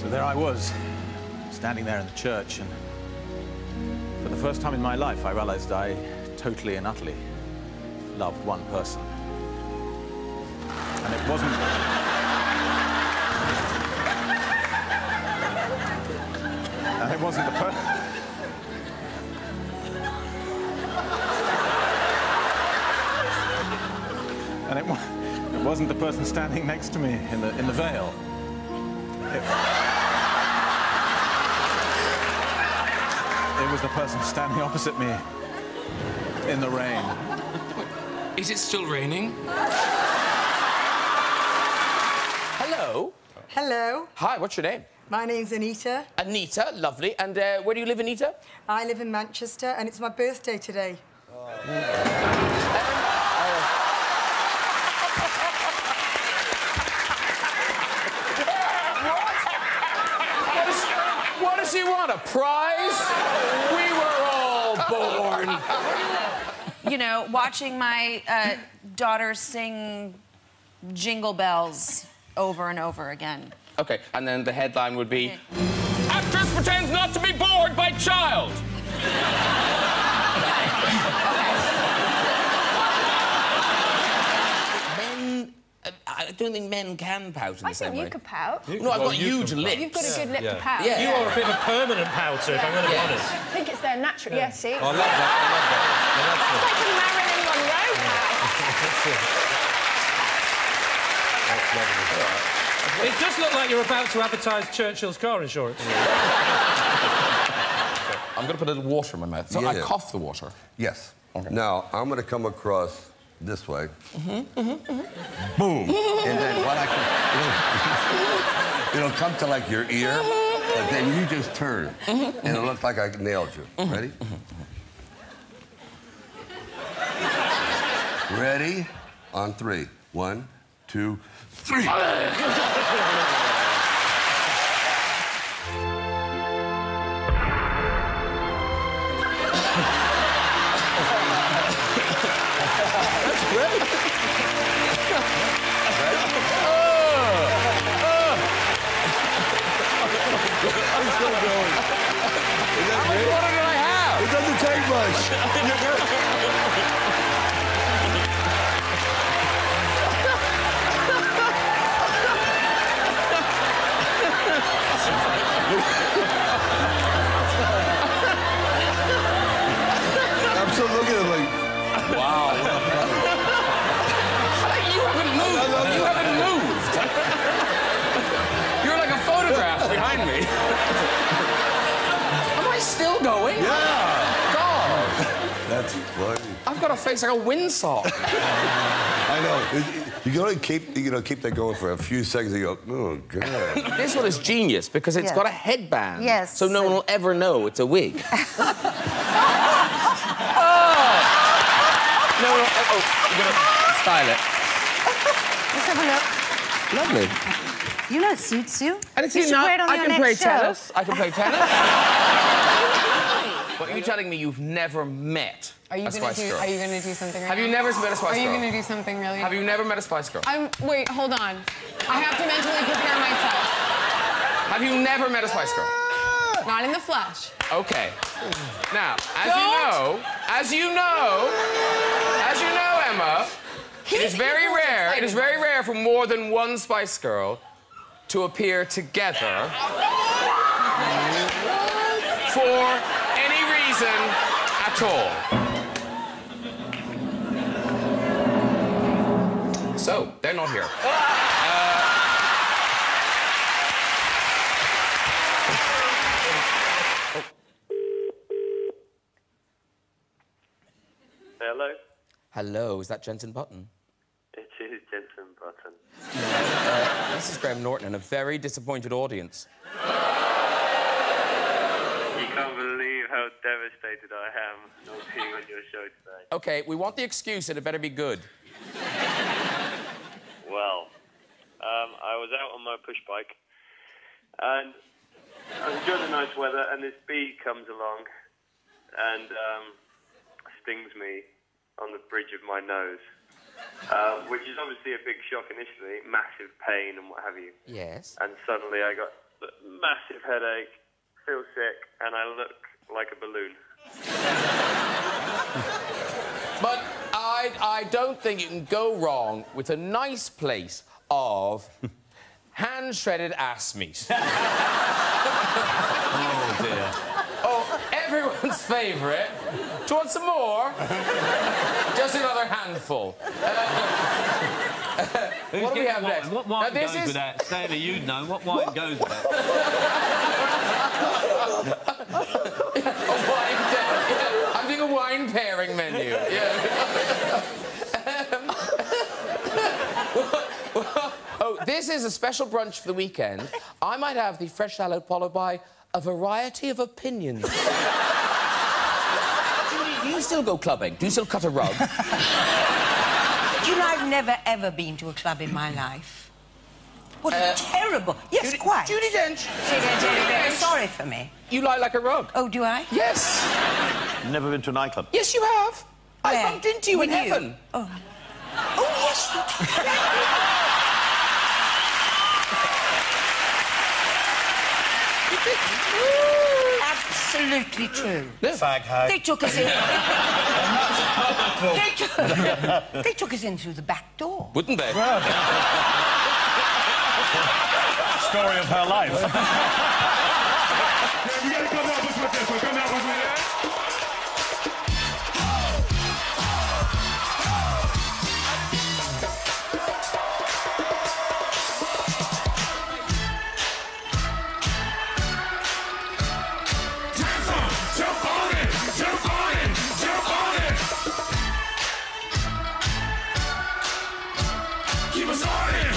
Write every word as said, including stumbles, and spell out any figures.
So there I was, standing there in the church, and for the first time in my life, I realized I totally and utterly loved one person. And it wasn't... and it wasn't the person... and it, wa it wasn't the person standing next to me in the, in the veil. It... It was the person standing opposite me in the rain. Is it still raining? Hello. Hello. Hi, what's your name? My name's Anita. Anita, lovely. And uh, where do you live, Anita? I live in Manchester, and it's my birthday today. Oh. um, uh... Does he want a prize? We were all born. You know, watching my uh, daughter sing Jingle Bells over and over again. Okay, and then the headline would be, okay. Actress pretends not to be bored by child. I don't think men can pout in the I same way. I think you could pout. You, no, well, I've got huge lips. You've got a good yeah. lip yeah. to pout. Yeah. You yeah. are a bit of a permanent pouter, yeah. if I'm going to be yeah. honest. I think it's there naturally. Yeah, yeah see? Oh, I love that. I love that. I love That's that. like a Marilyn Monroe pout. Yeah. It does look like you're about to advertise Churchill's car insurance. Yeah. I'm going to put a little water in my mouth. So yeah. I cough the water. Yes. Okay. Now, I'm going to come across... this way. Mm-hmm, mm-hmm, mm-hmm. Boom! And then what I can... It'll, it'll come to, like, your ear, but then you just turn. Mm-hmm. And it'll look like I nailed you. Mm-hmm. Ready? Mm-hmm. Ready? On three. One, two, three! I've got a face like a windsock. I know. You gotta keep, you know, keep that going for a few seconds. And you go, oh god. This one is genius because it's yeah. got a headband. Yes. So no one will ever know it's a wig. Oh. No one. Will, oh, oh, you're gonna style it. Let's have a look. Lovely. You know it suits you. And it's you should not, wear it on I your can next play show. tennis. I can play tennis. What are you telling me you've never met are you a Spice do, Girl? Are you going to do something right Have now? you never met a Spice Girl? Are you going to do something really Have you never met a Spice Girl? I'm... Wait, hold on. I have to mentally prepare myself. Have you never met a Spice Girl? Not in the flesh. OK. Now, as Don't. you know, as you know, as you know, Emma, it is very rare, it is very rare for more than one Spice Girl to appear together for... at all. So, they're not here. Uh... Hello? Hello, is that Jenson Button? It is Jenson Button. uh, this is Graham Norton and a very disappointed audience. How devastated I am not being on your show today. Okay, we want the excuse and it better be good. Well, um, I was out on my push bike and I was enjoying the nice weather and this bee comes along and um, stings me on the bridge of my nose, uh, which is obviously a big shock initially, massive pain and what have you. Yes. And suddenly I got massive headache, feel sick, and I look like a balloon. But I, I don't think you can go wrong with a nice place of hand-shredded ass meat. Oh, dear. Oh, everyone's favourite. Do you want some more? Just another handful. Uh, what do we have next? What wine goes with that? Stanley, you'd know. What wine goes with that? A wine yeah. I think a wine pairing menu. Yeah. Oh, this is a special brunch for the weekend. I might have the fresh salad followed by a variety of opinions. Judi, do you still go clubbing? Do you still cut a rug? You know, I've never, ever been to a club in my life. What uh, a terrible... Yes, Judi, quite. Judi Dench. Judi Dench. Sorry for me. You lie like a rug. Oh, do I? Yes. Never been to a nightclub? Yes, you have. Where? I bumped into you With in you? Heaven. Oh. Oh, yes, you absolutely true. No. Fag hag. They took us in... They took, they took us in through the back door. Wouldn't they? Well, story of her life. Keep us on it!